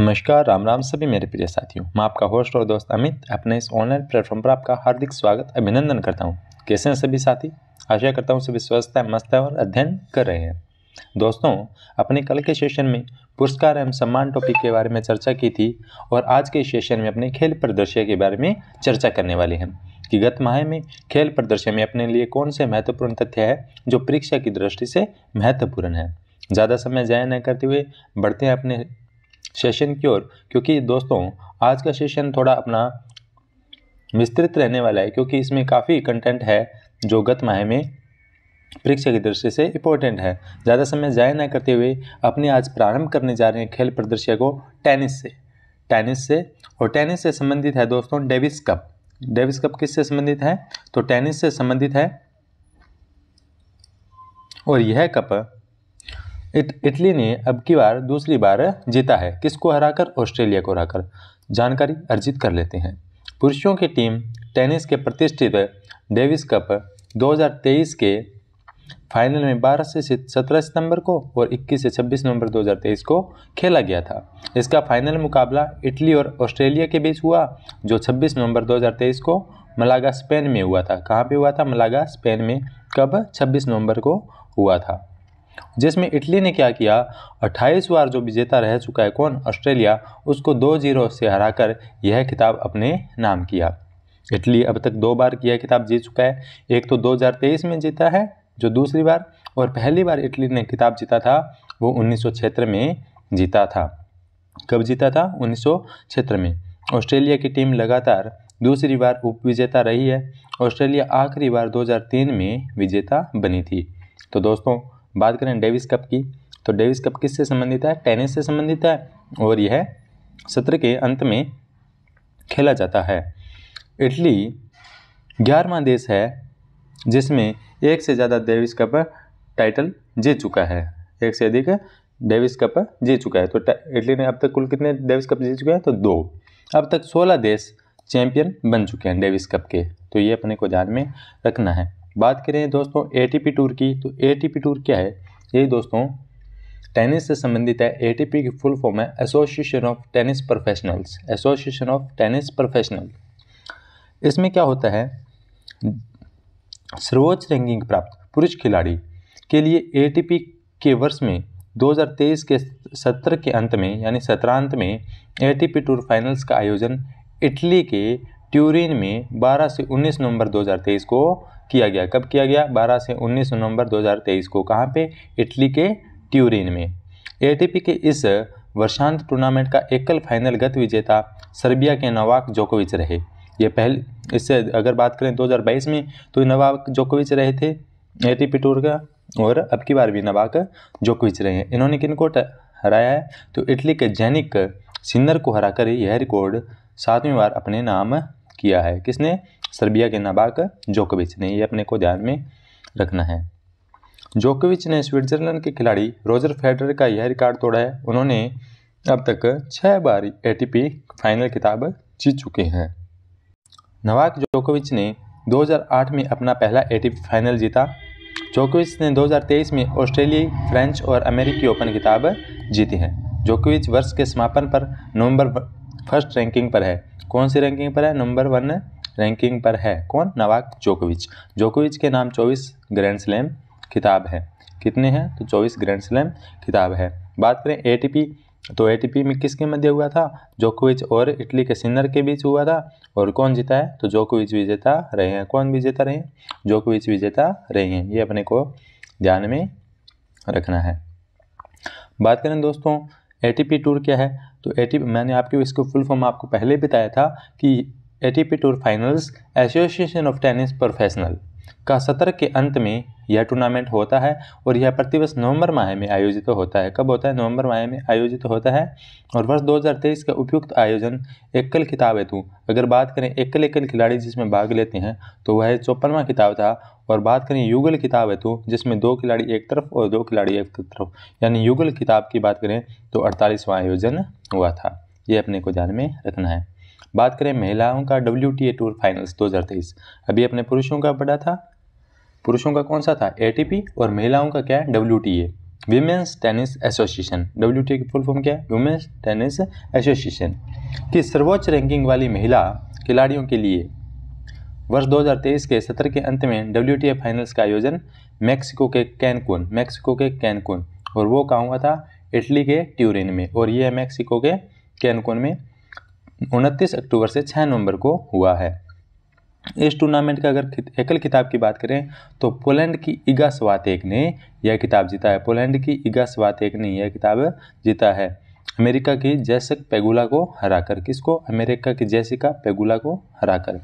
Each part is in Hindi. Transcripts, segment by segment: नमस्कार, राम राम सभी मेरे प्रिय साथियों। मैं आपका होस्ट और दोस्त अमित अपने इस ऑनलाइन प्लेटफॉर्म पर आपका हार्दिक स्वागत अभिनंदन करता हूं। कैसे हैं सभी साथी? आशा करता हूं सभी स्वस्थ हैं, मस्त हैं और अध्ययन कर रहे हैं। दोस्तों, अपने कल के सेशन में पुरस्कार एवं सम्मान टॉपिक के बारे में चर्चा की थी और आज के सेशन में अपने खेल प्रदर्शिया के बारे में चर्चा करने वाले हैं कि गत माह में खेल प्रदर्शिया में अपने लिए कौन से महत्वपूर्ण तथ्य है जो परीक्षा की दृष्टि से महत्वपूर्ण है। ज़्यादा समय ज़ाया न करते हुए बढ़ते हैं अपने सेशन की ओर, क्योंकि दोस्तों आज का सेशन थोड़ा अपना विस्तृत रहने वाला है क्योंकि इसमें काफ़ी कंटेंट है जो गत माह में परीक्षा की दृष्टि से इम्पोर्टेंट है। ज़्यादा समय ज़ाया ना करते हुए अपने आज प्रारंभ करने जा रहे हैं खेल प्रदर्शिया को टेनिस से संबंधित है दोस्तों डेविस कप। डेविस कप किससे संबंधित है? तो टेनिस से संबंधित है और यह कप इटली ने अब की बार दूसरी बार जीता है। किसको हराकर? ऑस्ट्रेलिया को हराकर। जानकारी अर्जित कर लेते हैं। पुरुषों की टीम टेनिस के प्रतिष्ठित डेविस कप 2023 के फाइनल में 12 से 17 सितंबर को और 21 से 26 नवंबर 2023 को खेला गया था। इसका फाइनल मुकाबला इटली और ऑस्ट्रेलिया के बीच हुआ जो 26 नवंबर 2023 को मलागा स्पेन में हुआ था। कहाँ पे हुआ था? मलागा स्पेन में। कब? 26 नवंबर को हुआ था, जिसमें इटली ने क्या किया, 28 बार जो विजेता रह चुका है कौन? ऑस्ट्रेलिया, उसको 2-0 से हराकर यह खिताब अपने नाम किया। इटली अब तक 2 बार यह खिताब जीत चुका है, एक तो 2023 में जीता है जो दूसरी बार, और पहली बार इटली ने खिताब जीता था वो 1976 में जीता था। कब जीता था? 1976 में। ऑस्ट्रेलिया की टीम लगातार दूसरी बार उप विजेता रही है। ऑस्ट्रेलिया आखिरी बार 2003 में विजेता बनी थी। तो दोस्तों बात करें डेविस कप की, तो डेविस कप किससे संबंधित है? टेनिस से संबंधित है और यह सत्र के अंत में खेला जाता है। इटली 11वां देश है जिसमें एक से ज़्यादा डेविस कप टाइटल जीत चुका है, एक से अधिक डेविस कप जीत चुका है। तो इटली ने अब तक कुल कितने डेविस कप जीत चुके हैं? तो 2। अब तक 16 देश चैंपियन बन चुके हैं डेविस कप के, तो ये अपने को ध्यान में रखना है। बात करें दोस्तों एटीपी टूर की, तो एटीपी टूर क्या है? यही दोस्तों टेनिस से संबंधित है। एटीपी की फुल फॉर्म है association of tennis professionals. Association of tennis professional. इसमें क्या होता है, सर्वोच्च रैंकिंग प्राप्त पुरुष खिलाड़ी के लिए एटीपी के वर्ष में 2023 के सत्र के अंत में यानी सत्रांत में एटीपी टूर फाइनल्स का आयोजन इटली के ट्यूरिन में 12 से 19 नवंबर 2023 को किया गया। कब किया गया? 12 से 19 नवंबर 2023 को। कहाँ पे? इटली के ट्यूरिन में। एटीपी के इस वर्षांत टूर्नामेंट का एकल फाइनल गत विजेता सर्बिया के नोवाक जोकोविच रहे। ये पहले, इससे अगर बात करें 2022 में तो नोवाक जोकोविच रहे थे एटीपी टूर का, और अब की बार भी नोवाक जोकोविच रहे हैं। इन्होंने किनको हराया है? तो इटली के जैनिक सिन्नर को हराकर यह रिकॉर्ड 7वीं बार अपने नाम किया है। किसने? सर्बिया के नोवाक जोकोविच ने। ये अपने को ध्यान में रखना है। जोकोविच ने स्विट्जरलैंड के खिलाड़ी रोजर फेडरर का यह रिकॉर्ड तोड़ा है। उन्होंने अब तक 6 बार एटीपी फाइनल खिताब जीत चुके हैं। नोवाक जोकोविच ने 2008 में अपना पहला एटीपी फाइनल जीता। जोकोविच ने 2023 में ऑस्ट्रेलियाई, फ्रेंच और अमेरिकी ओपन खिताब जीते हैं। जोकोविच वर्ष के समापन पर नवंबर 1 रैंकिंग पर है। कौन सी रैंकिंग पर है? नंबर 1 रैंकिंग पर है। कौन? नोवाक जोकोविच। जोकोविच के नाम 24 ग्रैंड स्लैम खिताब है। कितने हैं? तो 24 ग्रैंड स्लैम खिताब है। बात करें एटीपी, तो एटीपी में किसके मध्य हुआ था? जोकोविच और इटली के सिन्नर के बीच हुआ था। और कौन जीता है? तो जोकोविच विजेता रहे हैं। कौन विजेता रहे हैं? जोकोविच विजेता रहे हैं। ये अपने को ध्यान में रखना है। बात करें दोस्तों एटीपी टूर क्या है, तो एटीपी, मैंने आपके इसको फुल फॉर्म आपको पहले बताया था कि ATP tour finals association of tennis professional का सत्र के अंत में यह टूर्नामेंट होता है और यह प्रतिवर्ष नवंबर माह में आयोजित होता है। कब होता है? नवंबर माह में आयोजित होता है और वर्ष 2023 का उपयुक्त आयोजन एकल खिताब हेतु, अगर बात करें एकल खिलाड़ी जिसमें भाग लेते हैं तो वह 54वां खिताब था। और बात करें युगल खिताब हेतु जिसमें 2 खिलाड़ी एक तरफ और 2 खिलाड़ी एक तरफ यानी युगल खिताब की बात करें तो 48वां आयोजन हुआ था। ये अपने को ध्यान में रखना है। बात करें महिलाओं का WTA टूर फाइनल्स 2023, अभी अपने पुरुषों का पढ़ा था। पुरुषों का कौन सा था? ATP और महिलाओं का क्या है? WTA। Women's tennis association, WTA की फुल फॉर्म क्या है? वीमेंस टेनिस एसोसिएशन की सर्वोच्च रैंकिंग वाली महिला खिलाड़ियों के लिए वर्ष 2023 के सत्र के अंत में WTA फाइनल्स का आयोजन मैक्सिको के कैनकुन और वो कहाँ हुआ था? इटली के ट्यूरिन में, और ये है मैक्सिको के कैनकुन में 29 अक्टूबर से 6 नवंबर को हुआ है। इस टूर्नामेंट का अगर एकल खिताब की बात करें तो पोलैंड की इगा स्वातेक ने यह खिताब जीता है, अमेरिका की जेसिका पेगुला को हराकर। किसको? अमेरिका की जेसिका पेगुला को हराकर।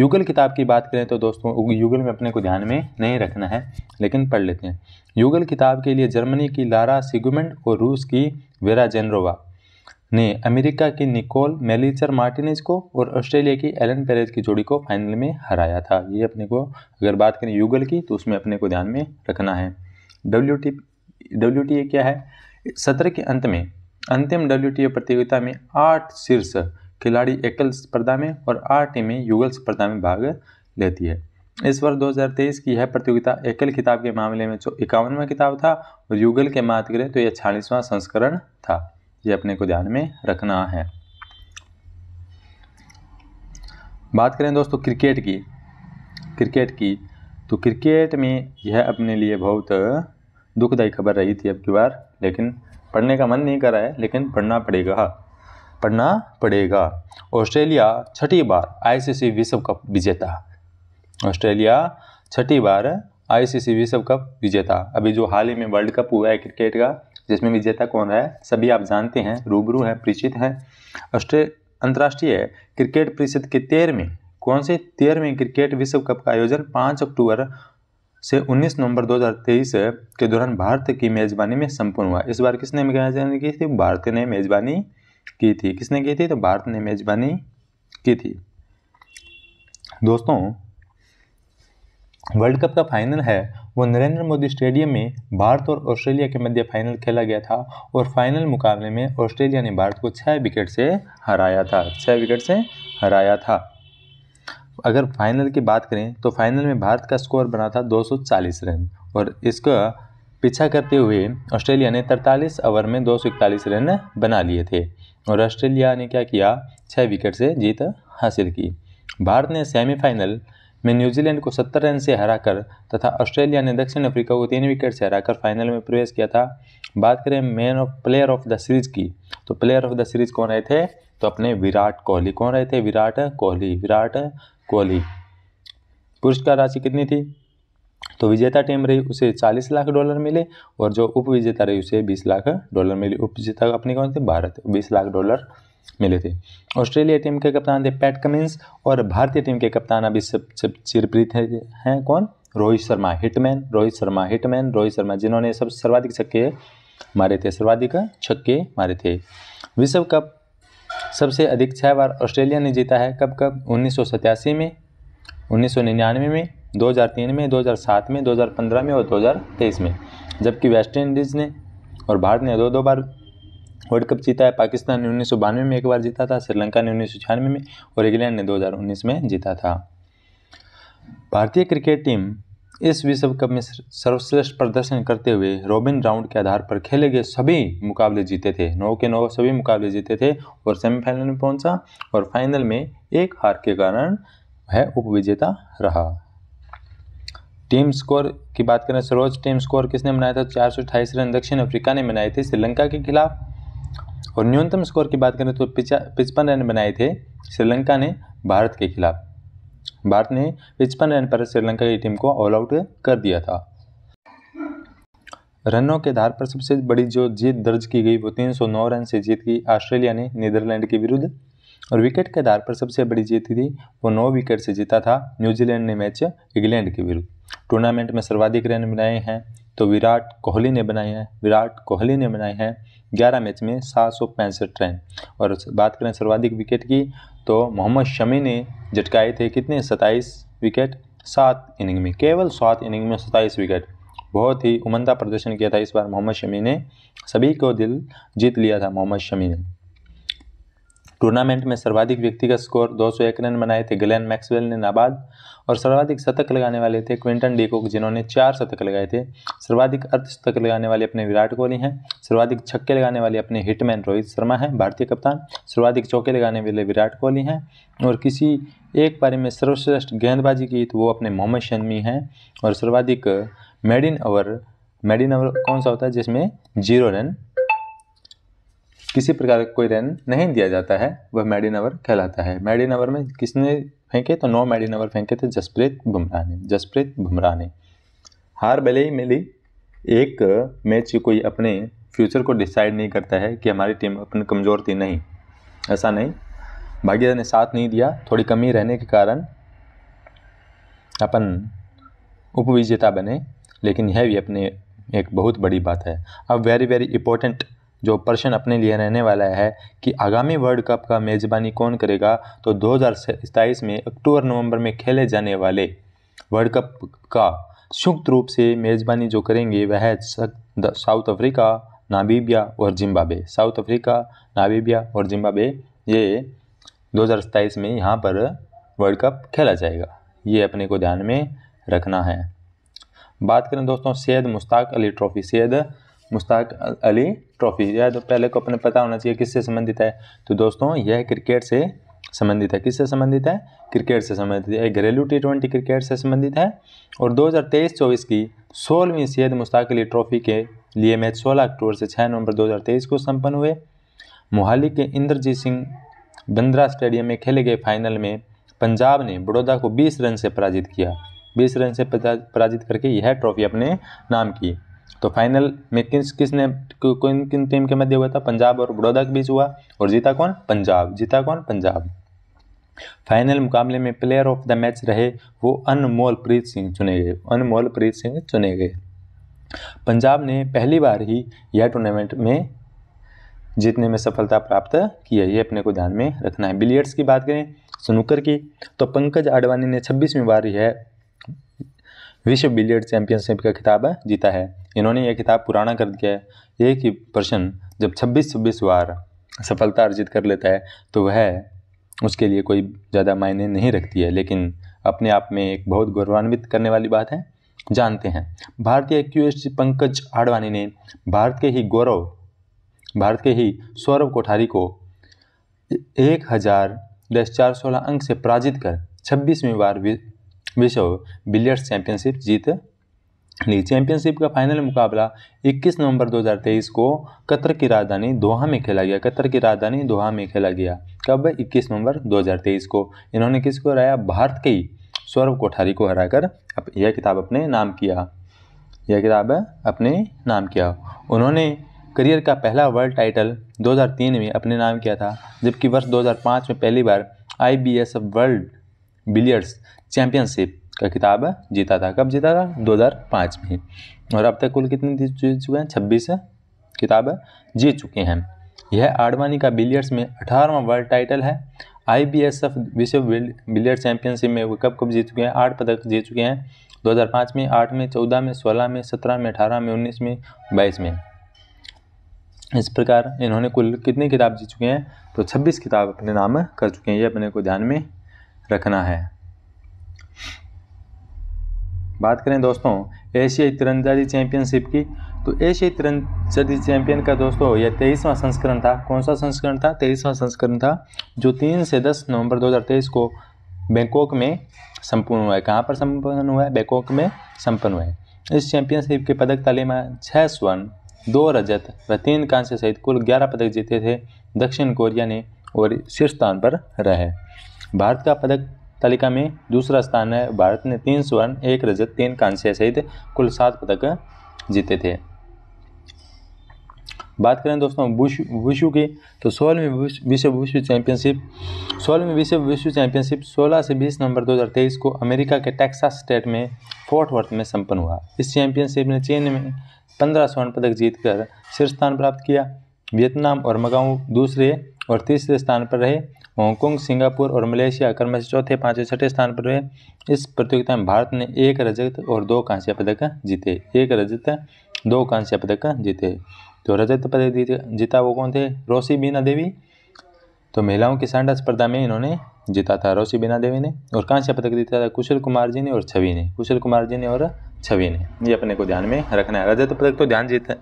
युगल खिताब की बात करें तो दोस्तों युगल में अपने को ध्यान में नहीं रखना है लेकिन पढ़ लेते हैं। युगल खिताब के लिए जर्मनी की लारा सिगुमेंट और रूस की वेरा जेनरोवा ने अमेरिका की निकोल मेलिचर मार्टिनेज को और ऑस्ट्रेलिया की एलन पेरेज की जोड़ी को फाइनल में हराया था। ये अपने को अगर बात करें युगल की तो उसमें अपने को ध्यान में रखना है। WTA क्या है? सत्र के अंत में अंतिम WTA प्रतियोगिता में 8 शीर्ष खिलाड़ी एकल स्पर्धा में और 8 टीमें युगल स्पर्धा में भाग लेती है। इस वर्ष 2023 की यह प्रतियोगिता एकल खिताब के मामले में 51वां खिताब था और युगल के बात करें तो यह 46वां संस्करण था। ये अपने को ध्यान में रखना है। बात करें दोस्तों क्रिकेट की तो क्रिकेट में यह अपने लिए बहुत दुखदायी खबर रही थी अब की बार, लेकिन पढ़ने का मन नहीं कर रहा है लेकिन पढ़ना पड़ेगा। ऑस्ट्रेलिया छठी बार ICC विश्व कप विजेता, अभी जो हाल ही में वर्ल्ड कप हुआ है क्रिकेट का जिसमें विजेता कौन है सभी आप जानते हैं, रूबरू हैं, परिचित हैं। अंतर्राष्ट्रीय क्रिकेट परिषद के 13वें क्रिकेट विश्व कप का आयोजन 5 अक्टूबर से 19 नवंबर 2023 के दौरान भारत की मेज़बानी में संपन्न हुआ। इस बार किसने मेज़बानी की थी? भारत ने मेज़बानी की थी। किसने की थी? तो भारत ने मेज़बानी की थी। दोस्तों वर्ल्ड कप का फाइनल है वो नरेंद्र मोदी स्टेडियम में भारत और ऑस्ट्रेलिया के मध्य फाइनल खेला गया था और फाइनल मुकाबले में ऑस्ट्रेलिया ने भारत को 6 विकेट से हराया था। अगर फाइनल की बात करें तो फाइनल में भारत का स्कोर बना था 240 रन और इसका पीछा करते हुए ऑस्ट्रेलिया ने 43 ओवर में 241 रन बना लिए थे और ऑस्ट्रेलिया ने क्या किया? 6 विकेट से जीत हासिल की। भारत ने सेमीफाइनल में न्यूजीलैंड को 70 रन से हराकर तथा ऑस्ट्रेलिया ने दक्षिण अफ्रीका को 3 विकेट से हराकर फाइनल में प्रवेश किया था। बात करें प्लेयर ऑफ द सीरीज की तो प्लेयर ऑफ द सीरीज कौन रहे थे? तो अपने विराट कोहली। पुरस्कार राशि कितनी थी? तो विजेता टीम रही उसे 40 लाख डॉलर मिले और जो उपविजेता रही उसे 20 लाख डॉलर मिले। उपविजेता अपने कौन थे? भारत। 20 लाख डॉलर मिले थे। ऑस्ट्रेलिया टीम के कप्तान थे पैट कमिंस और भारतीय टीम के कप्तान अभी सब चिरप्रीत हैं कौन? रोहित शर्मा, जिन्होंने सर्वाधिक छक्के मारे थे। विश्व कप सबसे अधिक 6 बार ऑस्ट्रेलिया ने जीता है। कब कब? 1987 में, 1999 में, 2003 में, 2007 में, 2015 में और 2023 में। जबकि वेस्ट इंडीज़ ने और भारत ने 2-2 बार वर्ल्ड कप जीता है। पाकिस्तान ने 1992 में एक बार जीता था, श्रीलंका ने 1996 में और इंग्लैंड ने 2019 में जीता था। भारतीय क्रिकेट टीम इस विश्व कप में सर्वश्रेष्ठ प्रदर्शन करते हुए रॉबिन राउंड के आधार पर खेले गए सभी मुकाबले जीते थे, 9 के 9 सभी मुकाबले जीते थे और सेमीफाइनल में पहुंचा और फाइनल में 1 हार के कारण वह उपविजेता रहा। टीम स्कोर की बात करें सर्वोच्च टीम स्कोर किसने बनाया था? 428 रन दक्षिण अफ्रीका ने बनाए थे श्रीलंका के खिलाफ और न्यूनतम स्कोर की बात करें तो 55 रन बनाए थे श्रीलंका ने भारत के खिलाफ। भारत ने 55 रन पर श्रीलंका की टीम को ऑल आउट कर दिया था। रनों के आधार पर सबसे बड़ी जो जीत दर्ज की गई वो 309 रन से जीत की ऑस्ट्रेलिया ने नीदरलैंड के विरुद्ध और विकेट के आधार पर सबसे बड़ी जीत थी वो 9 विकेट से जीता था न्यूजीलैंड ने मैच इंग्लैंड के विरुद्ध। टूर्नामेंट में सर्वाधिक रन बनाए हैं तो विराट कोहली ने बनाए हैं 11 मैच में 765 रन। और बात करें सर्वाधिक विकेट की तो मोहम्मद शमी ने झटकाए थे कितने? 27 विकेट 7 इनिंग में, केवल 7 इनिंग में 27 विकेट। बहुत ही उमदा प्रदर्शन किया था इस बार मोहम्मद शमी ने, सभी को दिल जीत लिया था मोहम्मद शमी ने। टूर्नामेंट में सर्वाधिक व्यक्तिगत स्कोर 201 रन बनाए थे ग्लेन मैक्सवेल ने नाबाद, और सर्वाधिक शतक लगाने वाले थे क्विंटन डिकॉक जिन्होंने 4 शतक लगाए थे। सर्वाधिक अर्धशतक लगाने वाले अपने विराट कोहली हैं। सर्वाधिक छक्के लगाने वाले अपने हिटमैन रोहित शर्मा हैं, भारतीय कप्तान। सर्वाधिक चौके लगाने वाले विराट कोहली हैं, और किसी एक पारी में सर्वश्रेष्ठ गेंदबाजी की तो वो अपने मोहम्मद शमी हैं। और सर्वाधिक मेड इन ओवर कौन सा होता है जिसमें 0 रन, किसी प्रकार का कोई रन नहीं दिया जाता है, वह मेड इन ओवर कहलाता है। मेड इन ओवर में किसने फेंके तो 9 मेड इन ओवर फेंके थे जसप्रीत बुमराह ने। हार भले ही मिली, एक मैच कोई अपने फ्यूचर को डिसाइड नहीं करता है कि हमारी टीम अपनी कमज़ोर थी, नहीं, ऐसा नहीं। भाग्य ने साथ नहीं दिया, थोड़ी कमी रहने के कारण अपन उपविजेता बने, लेकिन यह भी अपने एक बहुत बड़ी बात है। अब वेरी वेरी इंपॉर्टेंट जो प्रश्न अपने लिए रहने वाला है कि आगामी वर्ल्ड कप का मेज़बानी कौन करेगा, तो 2027 में अक्टूबर नवंबर में खेले जाने वाले वर्ल्ड कप का संयुक्त रूप से मेज़बानी जो करेंगे वह साउथ अफ्रीका, नामीबिया और जिम्बाब्वे। साउथ अफ्रीका, नामीबिया और जिम्बाब्वे, ये 2027 में यहाँ पर वर्ल्ड कप खेला जाएगा, ये अपने को ध्यान में रखना है। बात करें दोस्तों सैयद मुश्ताक अली ट्रॉफ़ी, सैयद मुश्ताक अली ट्रॉफ़ी, यह तो पहले को अपने पता होना चाहिए किससे संबंधित है, तो दोस्तों यह क्रिकेट से संबंधित है। किससे संबंधित है? क्रिकेट से संबंधित है, घरेलू T20 क्रिकेट से संबंधित है। और 2023-24 की 16वीं सैयद मुश्ताक अली ट्रॉफ़ी के लिए मैच 16 अक्टूबर से 6 नवंबर 2023 को संपन्न हुए। मोहाली के इंद्रजीत सिंह बिंद्रा स्टेडियम में खेले गए फाइनल में पंजाब ने बड़ौदा को 20 रन से पराजित किया, 20 रन से पराजित करके यह ट्रॉफी अपने नाम की। तो फाइनल में किन टीम के मध्य हुआ था? पंजाब और बड़ौदा के बीच हुआ, और जीता कौन? पंजाब। जीता कौन? पंजाब। फाइनल मुकाबले में प्लेयर ऑफ द मैच रहे वो अनमोल प्रीत सिंह चुने गए। पंजाब ने पहली बार ही यह टूर्नामेंट में जीतने में सफलता प्राप्त की है, ये अपने को ध्यान में रखना है। बिलियर्ड्स की बात करें, स्नूकर की, तो पंकज आडवाणी ने 26वीं बार यह विश्व बिलियर्ड चैंपियनशिप का खिताब जीता है। इन्होंने यह खिताब पुराना कर दिया है। एक ही पर्सन जब 26 बार सफलता अर्जित कर लेता है तो वह उसके लिए कोई ज़्यादा मायने नहीं रखती है, लेकिन अपने आप में एक बहुत गौरवान्वित करने वाली बात है। जानते हैं भारतीय क्यूएससी पंकज आडवाणी ने भारत के ही सौरव कोठारी को 10,416 अंक से पराजित कर 26वीं बार विश्व बिलियर्ड्स चैंपियनशिप जीत ली। चैंपियनशिप का फाइनल मुकाबला 21 नवंबर 2023 को कतर की राजधानी दोहा में खेला गया। कतर की राजधानी दोहा में खेला गया कब? 21 नवंबर 2023 को। इन्होंने किसको हराया? भारत के ही सौरव कोठारी को हराकर यह खिताब अपने नाम किया, उन्होंने करियर का पहला वर्ल्ड टाइटल 2003 में अपने नाम किया था, जबकि वर्ष 2005 में पहली बार IBSF वर्ल्ड बिलियर्ड्स चैंपियनशिप का खिताब जीता था। कब जीता था? 2005 में। और अब तक कुल कितने जीत चुके हैं? 26 खिताब जीत चुके हैं। यह आडवाणी का बिलियर्ड्स में 18वां वर्ल्ड टाइटल है। IBSF विश्व बिलियर्ड चैंपियनशिप में वो कब जीत चुके हैं? 8 पदक जीत चुके हैं। 2005 में, 8 में, 14 में, 16 में, 17 में, 18 में, 19 में, 22 में। इस प्रकार इन्होंने कुल कितनी खिताब जीत चुके हैं? तो 26 खिताब अपने नाम कर चुके हैं, ये अपने को ध्यान में रखना है। बात करें दोस्तों एशियाई तीरंदाजी चैंपियनशिप की, तो एशियाई तीरंदाजी चैंपियन का दोस्तों यह 23वां संस्करण था। कौन सा संस्करण था? 23वां संस्करण था, जो 3 से 10 नवंबर 2023 को बैंकॉक में संपन्न हुआ है। कहाँ पर संपन्न हुआ है? बैंकॉक में संपन्न हुआ है। इस चैंपियनशिप के पदक तालिका में 6 स्वर्ण 2 रजत व 3 कांस्य सहित कुल 11 पदक जीते थे दक्षिण कोरिया ने, और शीर्ष स्थान पर रहे। भारत का पदक तालिका में दूसरा स्थान है। भारत ने 3 स्वर्ण 1 रजत 3 कांस्य सहित कुल 7 पदक जीते थे। बात करें दोस्तों वुशु की, तो 16वीं विश्व वुशु चैंपियनशिप 16 से 20 नवंबर 2023 को अमेरिका के टेक्सास स्टेट में फोर्ट वर्थ में संपन्न हुआ। इस चैंपियनशिप ने चीन में 15 स्वर्ण पदक जीतकर शीर्ष स्थान प्राप्त किया। वियतनाम और मकाऊ दूसरे और तीसरे स्थान पर रहे। हांगकॉन्ग, सिंगापुर और मलेशिया क्रम से चौथे, पाँचवें, छठे स्थान पर रहे। इस प्रतियोगिता में भारत ने 1 रजत और 2 कांस्य पदक जीते। 1 रजत 2 कांस्य पदक जीते। तो रजत पदक जीता वो कौन थे? रोशी बीना देवी। तो महिलाओं की सांडा स्पर्धा में इन्होंने जीता था रोशनी बिनादेवी ने, और कांस्य पदक जीता था कुशल कुमार जी ने और छवि ने, कुशल कुमार जी ने और छवि ने। ये अपने को ध्यान में रखना है। रजत पदक तो ध्यान जीता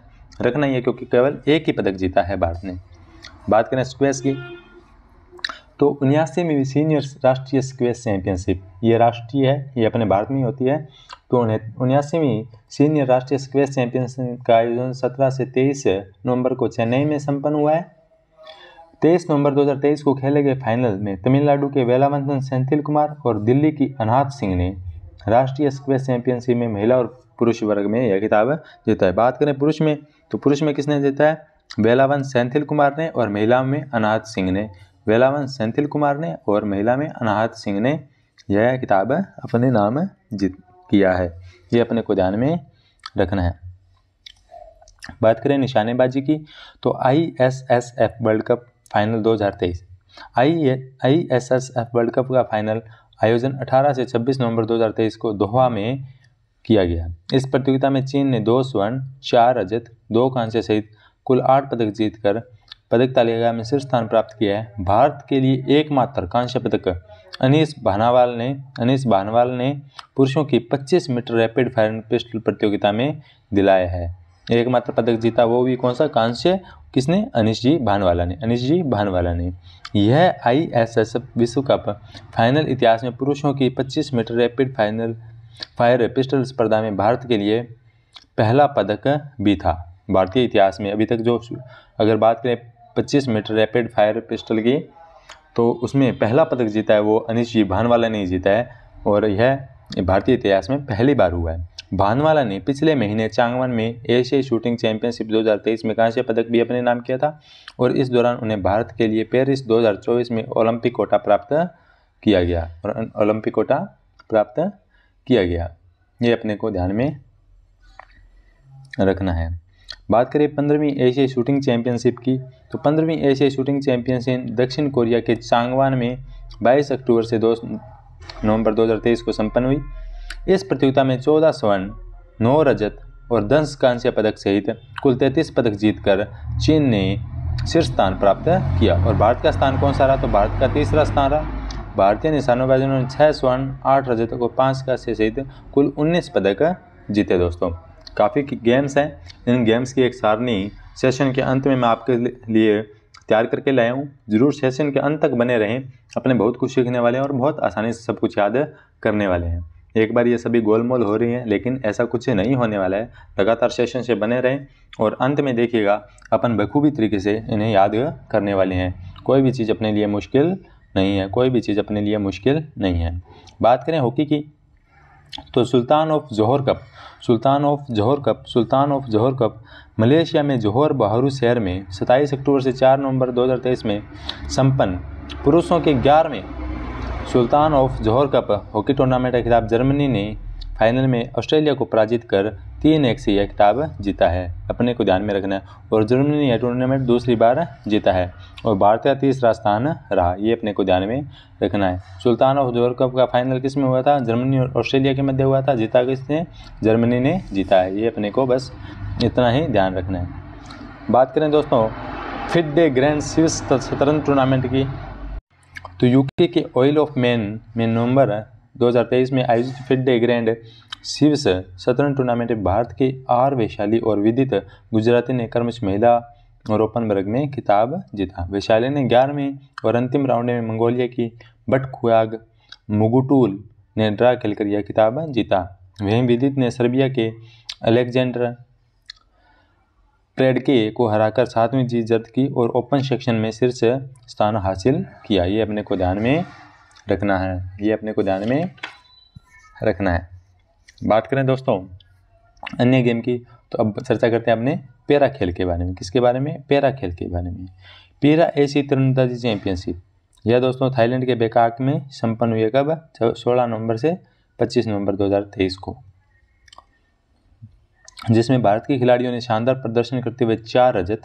रखना ही है क्योंकि केवल एक ही पदक जीता है भारत ने। बात करें स्क्वैश की तो 79वीं सीनियर राष्ट्रीय स्क्वैश चैंपियनशिप, ये राष्ट्रीय है, ये अपने भारत में होती है। तो 79वीं सीनियर राष्ट्रीय स्क्वैश चैंपियनशिप का आयोजन 17 से 23 नवंबर को चेन्नई में संपन्न हुआ है। 23 नवंबर 2023 को खेले गए फाइनल में तमिलनाडु के वेलावन सेंथिल कुमार और दिल्ली की अनाहत सिंह ने राष्ट्रीय स्क्वैश चैंपियनशिप में महिला और पुरुष वर्ग में यह खिताब जीता है। बात करें पुरुष में तो पुरुष में किसने जीता है, वेलावन सेंथिल कुमार ने, और महिला में अनाहत सिंह ने। वेलावन सेंथिल कुमार ने और महिला में अनाहत सिंह ने यह खिताब अपने नाम जीत किया है। ये अपने को ध्यान में रखना है। बात करें निशानेबाजी की तो ISSF world cup final 2023, ISSF world cup का फाइनल आयोजन 18 से 26 नवंबर 2023 को दोहा में किया गया। इस प्रतियोगिता में चीन ने 2 स्वर्ण 4 रजत 2 कांस्य सहित कुल 8 पदक जीतकर पदक तालिका में शीर्ष स्थान प्राप्त किया है। भारत के लिए एकमात्र कांस्य पदक अनीस भानवाल ने पुरुषों की 25 मीटर रैपिड फायर पिस्टल प्रतियोगिता में दिलाया है। एकमात्र पदक जीता वो भी कौन सा, कांस्य किसने, अनीश जी भानवाला ने। यह ISSF विश्व कप फाइनल इतिहास में पुरुषों की 25 मीटर रैपिड फायर पिस्टल स्पर्धा में भारत के लिए पहला पदक भी था। भारतीय इतिहास में अभी तक जो अगर बात करें 25 मीटर रैपिड फायर पिस्टल की तो उसमें पहला पदक जीता है वो अनीश जी भानवाला ने जीता है, और यह भारतीय इतिहास में पहली बार हुआ है। भानवाला ने पिछले महीने चांगवान में एशियाई शूटिंग चैंपियनशिप 2023 में कांस्य पदक भी अपने नाम किया था, और इस दौरान उन्हें भारत के लिए पेरिस 2024 में ओलंपिक कोटा प्राप्त किया गया ये अपने को ध्यान में रखना है। बात करें 15वीं एशियाई शूटिंग चैंपियनशिप की तो 15वीं एशियाई शूटिंग चैंपियनशिप दक्षिण कोरिया के चांगवान में 22 अक्टूबर से 2 नवंबर 2023 को संपन्न हुई। इस प्रतियोगिता में 14 स्वर्ण 9 रजत और 10 कांस्य पदक सहित कुल 33 पदक जीतकर चीन ने शीर्ष स्थान प्राप्त किया। और भारत का स्थान कौन सा रहा, तो भारत का तीसरा स्थान रहा। भारतीय निशानेबाजों ने 6 स्वर्ण 8 रजत और 5 कांस्य सहित कुल 19 पदक जीते। दोस्तों काफ़ी गेम्स हैं, इन गेम्स की एक सारणी सेशन के अंत में मैं आपके लिए तैयार करके लाया हूँ। ज़रूर सेशन के अंत तक बने रहें, अपने बहुत कुछ सीखने वाले हैं और बहुत आसानी से सब कुछ याद करने वाले हैं। एक बार ये सभी गोलमोल हो रही हैं लेकिन ऐसा कुछ नहीं होने वाला है। लगातार सेशन से बने रहें और अंत में देखिएगा अपन बखूबी तरीके से इन्हें याद करने वाले हैं। कोई भी चीज़ अपने लिए मुश्किल नहीं है। बात करें हॉकी की तो Sultan of Johor cup Malaysia में जोहर बाहरु शहर में 27 अक्टूबर से 4 नवंबर 2023 में संपन्न पुरुषों के 11वें Sultan of Johor cup hockey tournament का खिताब जर्मनी ने फाइनल में ऑस्ट्रेलिया को पराजित कर 3-1 से यह खिताब जीता है। अपने को ध्यान में रखना है। और जर्मनी ने यह टूर्नामेंट दूसरी बार जीता है और भारत का तीसरा स्थान रहा। ये अपने को ध्यान में रखना है। सुल्तान ऑफ जौहर कप का फाइनल किस में हुआ था, जर्मनी और ऑस्ट्रेलिया के मध्य हुआ था। जीता किसने, जर्मनी ने जीता है। ये अपने को बस इतना ही ध्यान रखना है। बात करें दोस्तों फिडे ग्रैंड स्विस शतरंज टूर्नामेंट की तो यूके के ऑयल ऑफ मैन में नवंबर 2023 में आयोजित फिडे ग्रैंड स्विस शतरंज टूर्नामेंट में भारत के आर वैशाली और विदित गुजराती ने क्रमश महिला और ओपन वर्ग में खिताब जीता। वैशाली ने 11वें और अंतिम राउंड में मंगोलिया की बटखुआग मुगुटूल ने ड्रा खेलकर यह खिताब जीता। वहीं विदित ने सर्बिया के अलेक्जेंडर प्रेडके को हराकर 7वीं जीत दर्ज की और ओपन सेक्शन में शीर्ष स्थान हासिल किया। ये अपने को ध्यान में रखना है। बात करें दोस्तों अन्य गेम की तो अब चर्चा करते हैं अपने पैरा खेल के बारे में। किसके बारे में, पैरा खेल के बारे में। पैरा एशियाई तीरंदाजी चैंपियनशिप यह दोस्तों थाईलैंड के बैंकॉक में संपन्न हुई है। कब, 16 नवंबर से 25 नवंबर 2023 को, जिसमें भारत के खिलाड़ियों ने शानदार प्रदर्शन करते हुए 4 रजत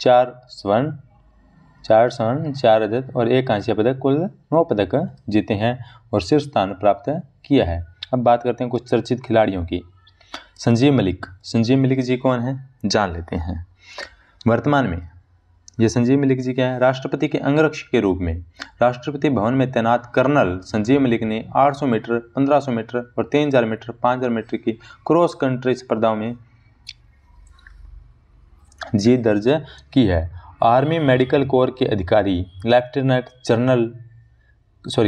4 स्वर्ण 4 रजत और 1 कांस्य पदक कुल 9 पदक जीते हैं और शीर्ष स्थान प्राप्त किया है। अब बात करते हैं कुछ चर्चित खिलाड़ियों की। संजीव मलिक जी कौन है जान लेते हैं। वर्तमान में ये संजीव मलिक जी क्या है, राष्ट्रपति के अंगरक्षक के रूप में राष्ट्रपति भवन में तैनात कर्नल संजीव मलिक ने 800 मीटर, 1500 मीटर और 3000 मीटर 5000 मीटर की क्रॉस कंट्री स्पर्धाओं में जीत दर्ज की है। आर्मी मेडिकल कोर के अधिकारी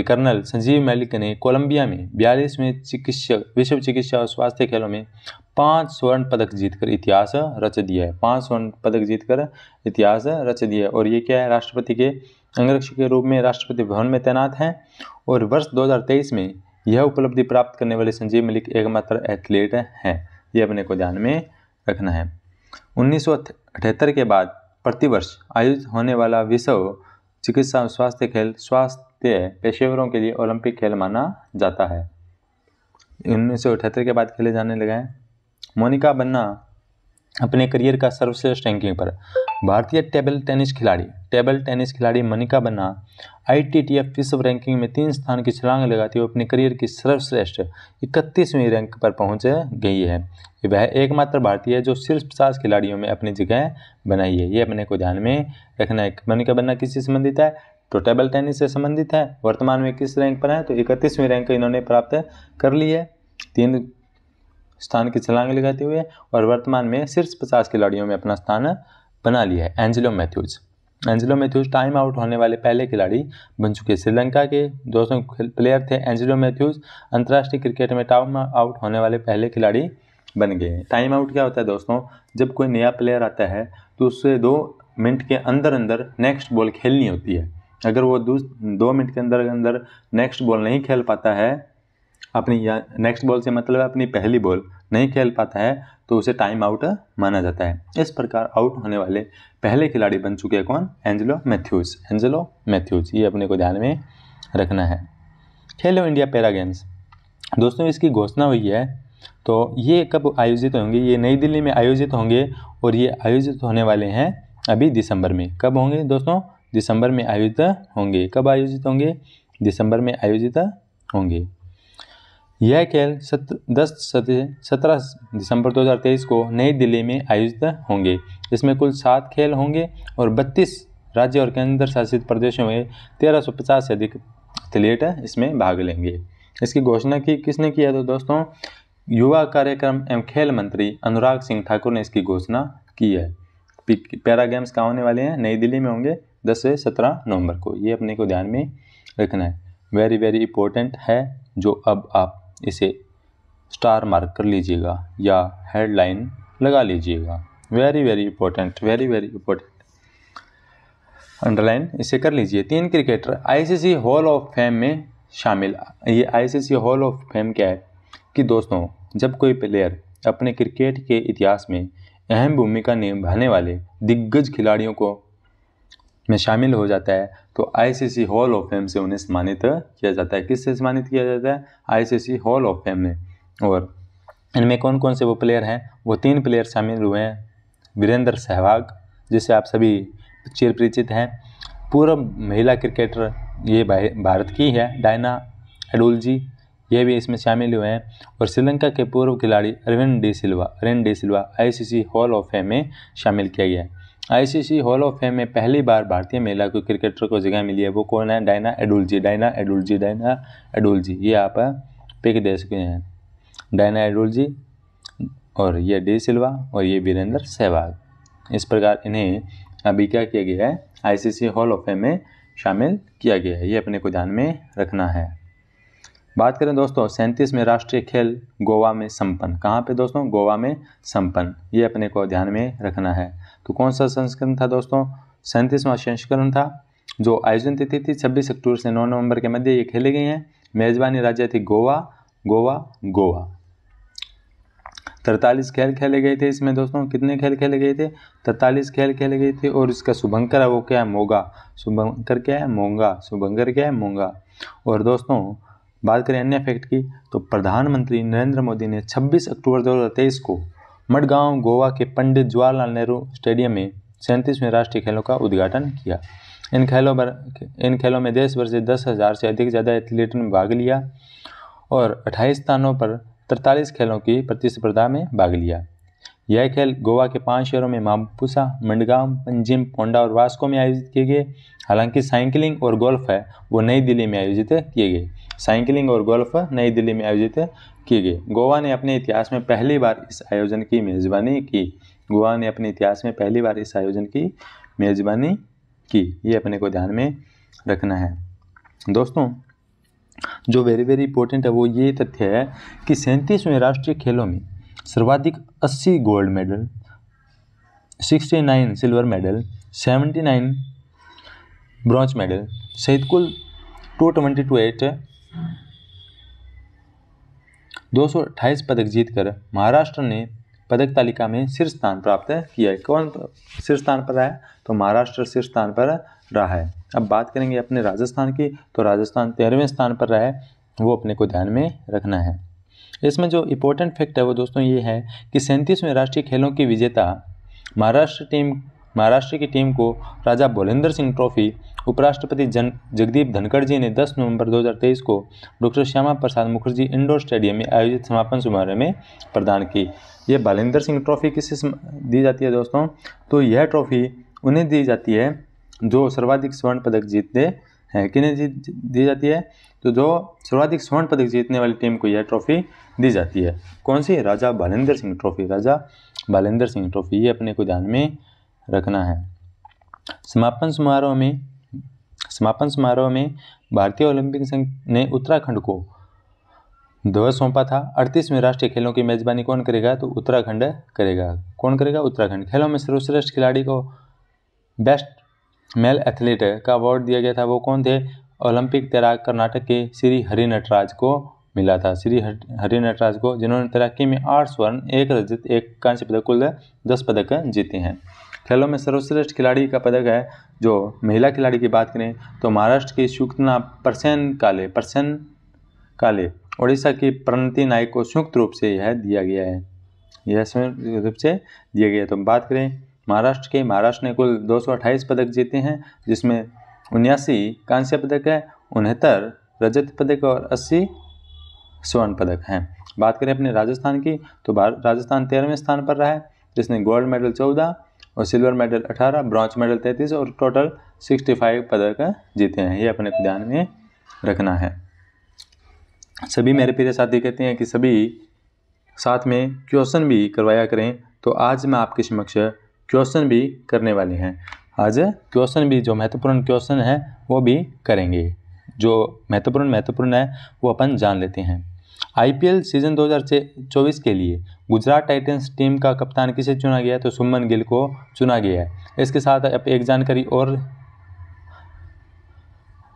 कर्नल संजीव मलिक ने कोलंबिया में 42वें विश्व चिकित्सा और स्वास्थ्य खेलों में 5 स्वर्ण पदक जीतकर इतिहास रच दिया है, 5 स्वर्ण पदक जीतकर इतिहास रच दिया है। और ये क्या है, राष्ट्रपति के अंगरक्षक के रूप में राष्ट्रपति भवन में तैनात हैं। और वर्ष 2023 में यह उपलब्धि प्राप्त करने वाले संजीव मलिक एकमात्र एथलीट हैं, ये अपने को ध्यान में रखना है। 1978 के बाद प्रतिवर्ष आयोजित होने वाला विश्व चिकित्सा और स्वास्थ्य खेल पेशेवरों के लिए ओलंपिक खेल माना जाता है। 1978 के बाद खेले जाने लगे हैं। मोनिका बन्ना अपने करियर का सर्वश्रेष्ठ रैंकिंग पर, भारतीय टेबल टेनिस खिलाड़ी मोनिका बन्ना ITTF विश्व रैंकिंग में 3 स्थान की छलांग लगाती हुए अपने करियर की सर्वश्रेष्ठ 31वीं रैंक पर पहुंच गई है। वह एकमात्र भारतीय है जो सिर्फ 50 खिलाड़ियों में अपनी जगह बनाई है, ये अपने को ध्यान में रखना है। मोनिका बन्ना किससे संबंधित है, तो टेबल टेनिस से संबंधित है। वर्तमान में किस रैंक पर है, तो 31वीं रैंक इन्होंने प्राप्त कर ली है 3 स्थान की छलांग लगाते हुए, और वर्तमान में सिर्फ 50 खिलाड़ियों में अपना स्थान बना लिया है। एंजेलो मैथ्यूज टाइम आउट होने वाले पहले खिलाड़ी बन चुके, श्रीलंका के 200 प्लेयर थे एंजेलो मैथ्यूज, अंतर्राष्ट्रीय क्रिकेट में टाइम आउट होने वाले पहले खिलाड़ी बन गए। टाइम आउट क्या होता है दोस्तों, जब कोई नया प्लेयर आता है तो उससे 2 मिनट के अंदर अंदर नेक्स्ट बॉल खेलनी होती है। अगर वो 2 मिनट के अंदर अंदर नेक्स्ट बॉल नहीं खेल पाता है, अपनी नेक्स्ट बॉल से मतलब अपनी पहली बॉल नहीं खेल पाता है, तो उसे टाइम आउट माना जाता है। इस प्रकार आउट होने वाले पहले खिलाड़ी बन चुके हैं कौन, एंजेलो मैथ्यूज, ये अपने को ध्यान में रखना है। खेलो इंडिया पैरा गेम्स दोस्तों, इसकी घोषणा हुई है, तो ये कब आयोजित होंगे, ये नई दिल्ली में आयोजित होंगे और ये आयोजित होने वाले हैं अभी दिसंबर में। कब होंगे दोस्तों, दिसंबर में आयोजित होंगे। कब आयोजित होंगे, दिसंबर में आयोजित होंगे। यह खेल 10 से 17 दिसंबर 2023 को नई दिल्ली में आयोजित होंगे। इसमें कुल 7 खेल होंगे और 32 राज्य और केंद्र शासित प्रदेशों में 1350 से अधिक एथलीट इसमें भाग लेंगे। इसकी घोषणा की किसने किया, तो दोस्तों युवा कार्यक्रम एवं खेल मंत्री अनुराग सिंह ठाकुर ने इसकी घोषणा की है। पैरा गेम्स कहाँ होने वाले हैं, नई दिल्ली में होंगे 10 से 17 नवंबर को, ये अपने को ध्यान में रखना है। वेरी वेरी इंपॉर्टेंट है, जो अब आप इसे स्टार मार्क कर लीजिएगा या हेडलाइन लगा लीजिएगा, वेरी वेरी इंपॉर्टेंट, अंडरलाइन इसे कर लीजिए। 3 cricketer ICC hall of fame में शामिल। ये ICC हॉल ऑफ फेम क्या है कि दोस्तों, जब कोई प्लेयर अपने क्रिकेट के इतिहास में अहम भूमिका निभाने वाले दिग्गज खिलाड़ियों को में शामिल हो जाता है, तो ICC हॉल ऑफ फेम से उन्हें सम्मानित किया जाता है। किससे सम्मानित किया जाता है, ICC हॉल ऑफ फेम ने। और इनमें कौन कौन से वो प्लेयर हैं, वो 3 प्लेयर शामिल हुए हैं। वीरेंद्र सहवाग, जिसे आप सभी चिर परिचित हैं, पूर्व महिला क्रिकेटर ये भारत की है। डायना एडुलजी, ये भी इसमें शामिल हुए हैं। और श्रीलंका के पूर्व खिलाड़ी Aravinda de Silva ICC hall of fame में शामिल किया गया है। ICC हॉल ऑफ फेम में पहली बार भारतीय महिला को क्रिकेटर को जगह मिली है, वो कौन है, डायना एडुलजी, ये आप पिक दे सकते हैं, डायना एडुलजी और ये डी सिल्वा और ये वीरेंद्र सहवाग। इस प्रकार इन्हें अभी क्या किया गया है, ICC हॉल ऑफ फेम में शामिल किया गया है, ये अपने को ध्यान में रखना है। बात करें दोस्तों, 37वें राष्ट्रीय खेल गोवा में संपन्न। कहाँ पे दोस्तों, गोवा में संपन्न, ये अपने को ध्यान में रखना है। तो कौन सा संस्करण था दोस्तों, 37वां संस्करण था। जो आयोजन तिथि थी 26 अक्टूबर से 9 नवंबर के मध्य ये खेले गए हैं। मेजबानी राज्य थी गोवा। 43 खेल खेले गए थे इसमें दोस्तों, कितने खेल खेले गए थे, 43 खेल खेले गए थे। और इसका शुभंकर है वो क्या है, मोंगा। और दोस्तों बात करें अन्य फैक्ट की, तो प्रधानमंत्री नरेंद्र मोदी ने 26 अक्टूबर 2023 को मडगांव गोवा के पंडित जवाहरलाल नेहरू स्टेडियम में 37वें राष्ट्रीय खेलों का उद्घाटन किया। इन खेलों में देश भर से 10,000 से अधिक ज़्यादा एथलीटों ने भाग लिया और 28 स्थानों पर 43 खेलों की प्रतिस्पर्धा में भाग लिया। यह खेल गोवा के 5 शहरों में मापुसा, मंडगांव, पंजिम, पोंडा और वास्को में आयोजित किए गए। हालांकि साइकिलिंग और गोल्फ है वो नई दिल्ली में आयोजित किए गए। साइकिलिंग और गोल्फ नई दिल्ली में आयोजित किए गए। गोवा ने अपने इतिहास में पहली बार इस आयोजन की मेज़बानी की। गोवा ने अपने इतिहास में पहली बार इस आयोजन की मेज़बानी की। ये अपने को ध्यान में रखना है। दोस्तों जो वेरी वेरी इंपॉर्टेंट है वो ये तथ्य है कि 37वें राष्ट्रीय खेलों में सर्वाधिक 80 gold medal, 69 silver medal, 79 bronze medal सहित कुल 228 पदक जीतकर महाराष्ट्र ने पदक तालिका में शीर्ष स्थान प्राप्त किया है। कौन शीर्ष स्थान पर है? तो महाराष्ट्र शीर्ष स्थान पर रहा है। अब बात करेंगे अपने राजस्थान की, तो राजस्थान 13वें स्थान पर रहा है, वो अपने को ध्यान में रखना है। इसमें जो इम्पोर्टेंट फैक्ट है वो दोस्तों ये है कि 37वें राष्ट्रीय खेलों की विजेता महाराष्ट्र की टीम को राजा भोलेंद्र सिंह ट्रॉफी उपराष्ट्रपति जगदीप धनखड़ जी ने 10 नवंबर 2023 को doctor Shyama Prasad Mukherjee indoor stadium में आयोजित समापन समारोह में प्रदान की। यह भोलेंद्र सिंह ट्रॉफी किसे दी जाती है दोस्तों? तो यह ट्रॉफी उन्हें दी जाती है जो सर्वाधिक स्वर्ण पदक जीतते हैं। किन्हें दी जाती है? तो जो सर्वाधिक स्वर्ण पदक जीतने वाली टीम को यह ट्रॉफी दी जाती है। कौन सी? राजा भोलेंद्र सिंह ट्रॉफी। राजा भोलेंद्र सिंह ट्रॉफी, ये अपने को ध्यान में रखना है। समापन समारोह में भारतीय ओलंपिक संघ ने उत्तराखंड को ध्वज सौंपा था। 38वें राष्ट्रीय खेलों की मेजबानी कौन करेगा? तो उत्तराखंड करेगा। कौन करेगा? उत्तराखंड। खेलों में सर्वश्रेष्ठ खिलाड़ी को बेस्ट मेल एथलीट का अवार्ड दिया गया था। वो कौन थे? ओलंपिक तैराक कर्नाटक के श्री हरि नटराज को मिला था। श्री हरि नटराज को, जिन्होंने तैराकी में 8 स्वर्ण, 1 रजत, 1 कांस्य पदक, कुल 10 पदक जीते हैं। खेलों में सर्वश्रेष्ठ खिलाड़ी का पदक है, जो महिला खिलाड़ी की बात करें तो महाराष्ट्र की सुकन्या परसेन काले, उड़ीसा की प्रणति नायक को संयुक्त रूप से यह दिया गया है। यह संयुक्त रूप से दिया गया। तो बात करें महाराष्ट्र ने कुल 228 पदक जीते हैं, जिसमें 79 कांस्य पदक है, 69 रजत पदक और 80 स्वर्ण पदक हैं। बात करें अपने राजस्थान की, तो राजस्थान 13वें स्थान पर रहा है, जिसने गोल्ड मेडल 14 और सिल्वर मेडल 18, ब्रॉन्ज मेडल 33 और टोटल 65 पदक जीते हैं। ये अपने को ध्यान में रखना है। सभी मेरे प्रिय साथी कहते हैं कि सभी साथ में क्वेश्चन भी करवाया करें, तो आज मैं आपके समक्ष क्वेश्चन भी करने वाले हैं। आज क्वेश्चन भी, जो महत्वपूर्ण क्वेश्चन है वो भी करेंगे। जो महत्वपूर्ण है वो अपन जान लेते हैं। IPL सीजन 2024 के लिए गुजरात टाइटंस टीम का कप्तान किसे चुना गया? तो शुभमन गिल को चुना गया है। इसके साथ आप एक जानकारी और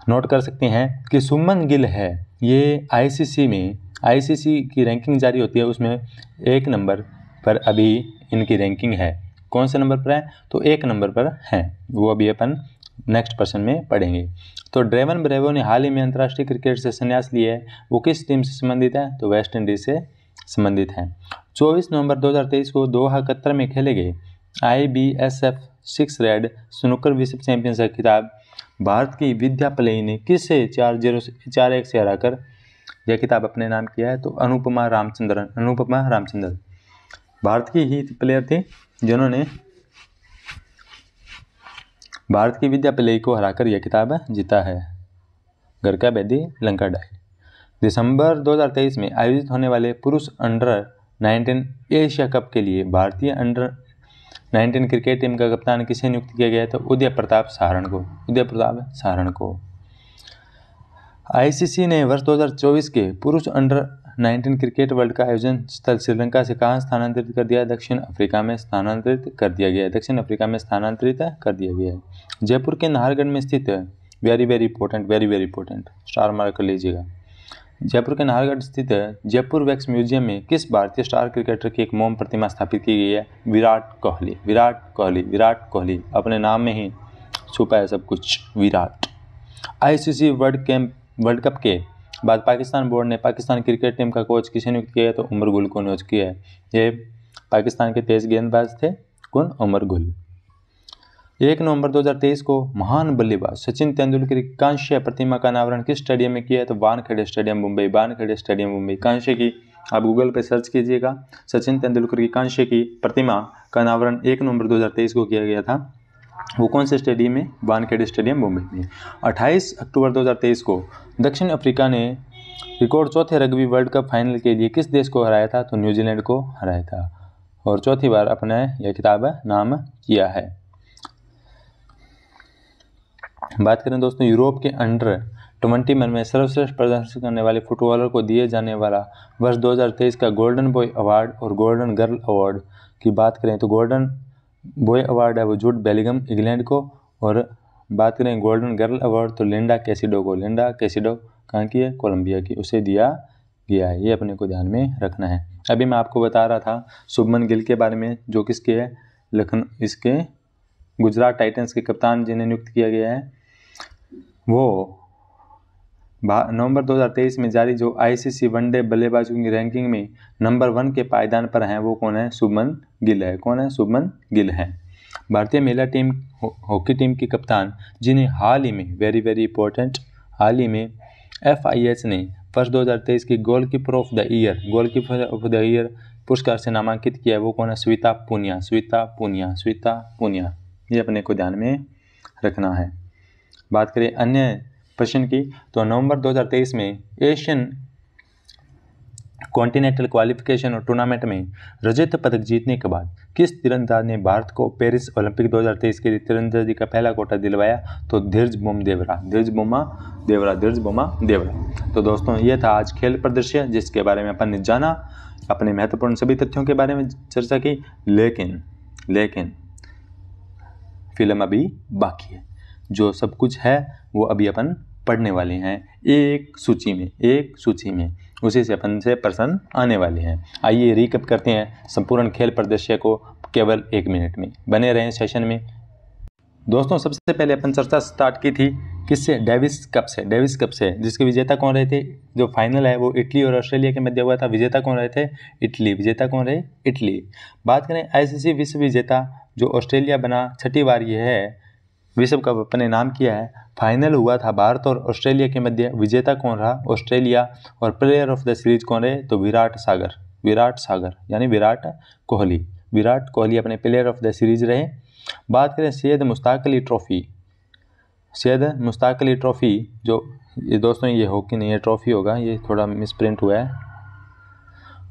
नोट कर सकते हैं कि शुभमन गिल है, ये ICC की रैंकिंग जारी होती है, उसमें 1 नंबर पर अभी इनकी रैंकिंग है। कौन से नंबर पर है? तो 1 नंबर पर हैं। वो अभी अपन नेक्स्ट पर्सन में पढ़ेंगे। तो ड्रेवन ब्रेवो ने हाल ही में अंतर्राष्ट्रीय क्रिकेट से संन्यास लिया है। वो किस टीम से संबंधित है? तो वेस्ट इंडीज से संबंधित है। 24 नवंबर 2023 को दोहा कतर में खेले गए IBSF 6 रेड स्नूकर विश्व चैंपियंस का खिताब भारत की विद्या पलेई ने किसे 4-0-4-1 से हराकर यह खिताब अपने नाम किया है? तो अनुपमा रामचंद्रन भारत की ही प्लेयर थी, जिन्होंने भारत की विद्या पलेई को हराकर यह खिताब जीता है। घर का बेदी लंका डाई। दिसंबर 2023 में आयोजित होने वाले पुरुष अंडर-19 एशिया कप के लिए भारतीय अंडर-19 क्रिकेट टीम का कप्तान किसे नियुक्त किया गया? तो उदय प्रताप सहारण को। ICC ने वर्ष 2024 के पुरुष अंडर-19 क्रिकेट वर्ल्ड का आयोजन स्थल श्रीलंका से कहाँ स्थानांतरित कर दिया? दक्षिण अफ्रीका में स्थानांतरित कर दिया गया है। जयपुर के नाहरगढ़ में स्थित है। Very very important, star mark कर लीजिएगा। जयपुर के नाहरगढ़ स्थित जयपुर वैक्स म्यूजियम में किस भारतीय स्टार क्रिकेटर की एक मोम प्रतिमा स्थापित की गई है? विराट कोहली। अपने नाम में ही छुपा है सब कुछ, विराट। ICC वर्ल्ड कप के बाद पाकिस्तान बोर्ड ने पाकिस्तान क्रिकेट टीम का कोच किसे नियुक्त किया है? तो उमर गुल को नियुक्त किया है। ये पाकिस्तान के तेज गेंदबाज थे। कौन? उमर गुल। 1 नवंबर 2023 को महान बल्लेबाज सचिन तेंदुलकर की कांस्य प्रतिमा का अनावरण किस स्टेडियम में किया है? तो वानखेड़े स्टेडियम मुंबई। कांस्य की आप गूगल पर सर्च कीजिएगा। सचिन तेंदुलकर की कांस्य की प्रतिमा का अनावरण 1 नवंबर 2023 को किया गया था। वो कौन से स्टेडियम में? वानखेड़े स्टेडियम मुंबई में। 28 अक्टूबर 2023 को दक्षिण अफ्रीका ने रिकॉर्ड चौथे रग्बी वर्ल्ड कप फाइनल के लिए किस देश को हराया था? तो न्यूजीलैंड को हराया था और चौथी बार अपने यह खिताब नाम किया है। बात करें दोस्तों यूरोप के अंडर-21 में सर्वश्रेष्ठ प्रदर्शन करने वाले फुटबॉलर को दिए जाने वाला वर्ष 2023 का गोल्डन बॉय अवार्ड और गोल्डन गर्ल अवार्ड की बात करें तो गोल्डन बॉय अवार्ड है वो जूड बेलिंघम इंग्लैंड को, और बात करें गोल्डन गर्ल अवार्ड तो लिंडा कैसिडो को, लिंडा कैसिडो कहाँ की है? कोलंबिया की, उसे दिया गया है। ये अपने को ध्यान में रखना है। अभी मैं आपको बता रहा था शुभमन गिल के बारे में जो किसके है, लखनऊ, इसके गुजरात टाइटंस के कप्तान जिन्हें नियुक्त किया गया है। वो नवंबर 2023 में जारी जो आईसीसी वनडे बल्लेबाजों की रैंकिंग में नंबर 1 के पायदान पर हैं वो कौन है? शुभमन गिल है। कौन है? शुभमन गिल है। भारतीय महिला टीम हॉकी टीम की कप्तान जिन्हें हाल ही में वेरी इंपॉर्टेंट, हाल ही में FIH ने वर्ष 2023 की goalkeeper of the year, goalkeeper of the year पुरस्कार से नामांकित किया है। वो कौन है? श्वेता पुनिया, श्वेता पुनिया, श्वेता पुनिया। ये अपने को ध्यान में रखना है। बात करें अन्य प्रश्न की तो नवंबर 2023 में एशियन कॉन्टिनेंटल क्वालिफिकेशन और टूर्नामेंट में रजत पदक जीतने के बाद किस तीरंदाज ने भारत को पेरिस ओलंपिक 2023 के लिए तीरंदाजी का पहला कोटा दिलवाया? तो धीरज बोमदेवरा। तो दोस्तों ये था आज खेल परिदृश्य, जिसके बारे में अपन ने जाना, अपने महत्वपूर्ण सभी तथ्यों के बारे में चर्चा की, लेकिन फिल्म अभी बाकी है। जो सब कुछ है वो अभी अपन पढ़ने वाले हैं एक सूची में, उसी से अपन से प्रश्न आने वाले हैं। आइए रिकैप करते हैं संपूर्ण खेल परिदृश्य को केवल 1 मिनट में। बने रहें सेशन में दोस्तों। सबसे पहले अपन चर्चा स्टार्ट की थी किससे? डेविस कप से, जिसके विजेता कौन रहे थे? जो फाइनल है वो इटली और ऑस्ट्रेलिया के मध्य हुआ था। विजेता कौन रहे थे? इटली। बात करें ICC विश्व विजेता जो ऑस्ट्रेलिया बना, 6ठी बार यह है विश्व कप अपने नाम किया है। फाइनल हुआ था भारत और ऑस्ट्रेलिया के मध्य। विजेता कौन रहा? ऑस्ट्रेलिया। और प्लेयर ऑफ द सीरीज कौन रहे? तो विराट सागर यानी विराट कोहली अपने प्लेयर ऑफ द सीरीज रहे। बात करें सैयद मुश्ताक अली ट्रॉफी जो ये दोस्तों ये हॉकी नहीं है, ट्रॉफी होगा, ये थोड़ा मिसप्रिंट हुआ है।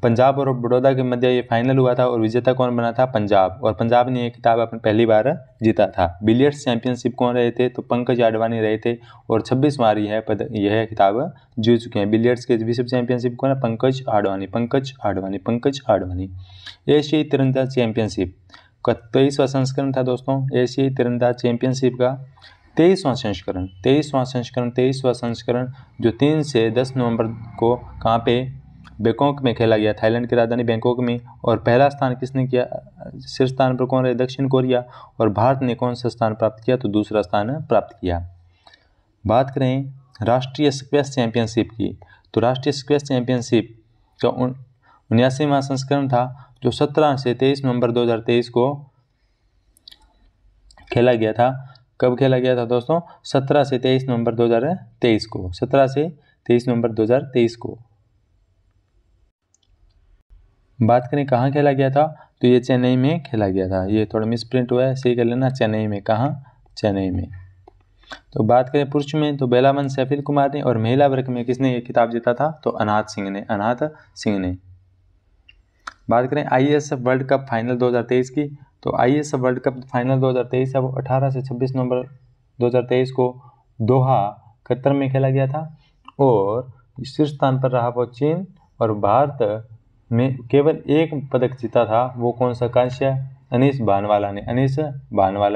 पंजाब और बड़ौदा के मध्य ये फाइनल हुआ था और विजेता कौन बना था? पंजाब, और पंजाब ने ये खिताब अपने पहली बार जीता था। बिलियर्ड्स चैंपियनशिप कौन रहे थे? तो पंकज आडवाणी रहे थे और 26 बार यह खिताब जीत चुके हैं। बिलियर्ड्स के विश्व चैंपियनशिप कौन है? पंकज आडवाणी। एशियाई तीरंदाज चैंपियनशिप का 23वां संस्करण था दोस्तों, एशियाई तीरंदाज चैंपियनशिप का 23वां संस्करण जो 3 से 10 नवंबर को कहाँ पे? बैंकॉक में खेला गया, थाईलैंड की राजधानी बैंकॉक में। और पहला स्थान किसने किया? शीर्ष स्थान पर कौन रहे? दक्षिण कोरिया। और भारत ने कौन सा स्थान प्राप्त किया? तो दूसरा स्थान प्राप्त किया। बात करें राष्ट्रीय स्क्वैश चैंपियनशिप की तो राष्ट्रीय स्क्वैश चैंपियनशिप का 79वां संस्करण था जो 17 से 23 नवंबर 2023 को खेला गया था। कब खेला गया था दोस्तों? 17 से 23 नवंबर 2023 को। बात करें कहाँ खेला गया था तो ये चेन्नई में खेला गया था। ये थोड़ा मिसप्रिंट हुआ है, सही कर लेना, चेन्नई में। तो बात करें पुरुष में तो वेलावन सेंथिल कुमार ने, और महिला वर्ग में किसने ये खिताब जीता था? तो अनाहत सिंह ने। बात करें ISSF वर्ल्ड कप फाइनल 2023 की तो ISSF वर्ल्ड कप फाइनल 2023 है वो 18 से 26 नवंबर 2023 को दोहा कतर में खेला गया था। और शीर्ष स्थान पर रहा वो चीन, और भारत में केवल एक पदक जीता था। वो कौन सा कांस्य? अनीस भानवाला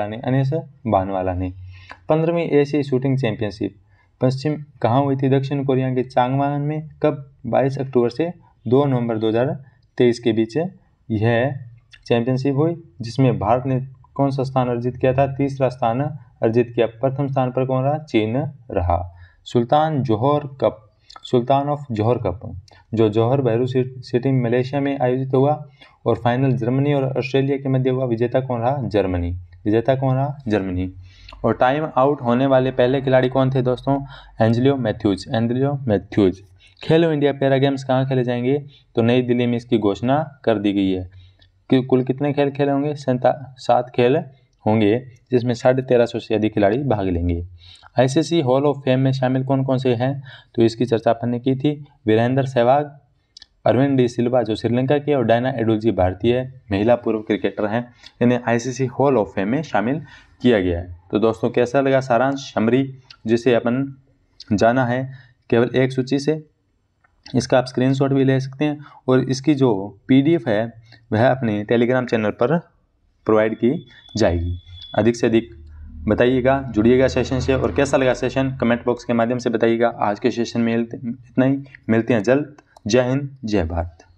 ने। 15वीं एशियाई शूटिंग चैंपियनशिप पश्चिम कहाँ हुई थी? दक्षिण कोरिया के चांगवान में। कब? 22 अक्टूबर से 2 नवंबर 2023 के बीच यह चैंपियनशिप हुई, जिसमें भारत ने कौन सा स्थान अर्जित किया था? तीसरा स्थान अर्जित किया। प्रथम स्थान पर कौन रहा? चीन रहा। सुल्तान ऑफ जौहर कप जो जौहर बहरू सिटी मलेशिया में आयोजित हुआ, और फाइनल जर्मनी और ऑस्ट्रेलिया के मध्य हुआ। विजेता कौन रहा? जर्मनी। और टाइम आउट होने वाले पहले खिलाड़ी कौन थे दोस्तों? Angelo Mathews Khelo India para games कहाँ खेले जाएंगे, तो नई दिल्ली में इसकी घोषणा कर दी गई है कि कुल कितने खेल खेले होंगे, 7 खेल होंगे जिसमें 1350 से अधिक खिलाड़ी भाग लेंगे। आईसीसी हॉल ऑफ फेम में शामिल कौन कौन से हैं, तो इसकी चर्चा अपन ने की थी। वीरेंद्र सहवाग, अरविंद डी सिल्वा जो श्रीलंका के और डायना एडुलजी भारतीय महिला पूर्व क्रिकेटर हैं, इन्हें आईसीसी हॉल ऑफ फेम में शामिल किया गया है। तो दोस्तों कैसा लगा सारांश समरी जिसे अपन जाना है केवल एक सूची से, इसका आप स्क्रीनशॉट भी ले सकते हैं और इसकी जो पीडीएफ है वह अपने टेलीग्राम चैनल पर प्रोवाइड की जाएगी। अधिक से अधिक बताइएगा, जुड़िएगा सेशन से, और कैसा लगा सेशन कमेंट बॉक्स के माध्यम से बताइएगा। आज के सेशन में इतना ही, मिलते हैं जल्द। जय हिंद, जय भारत।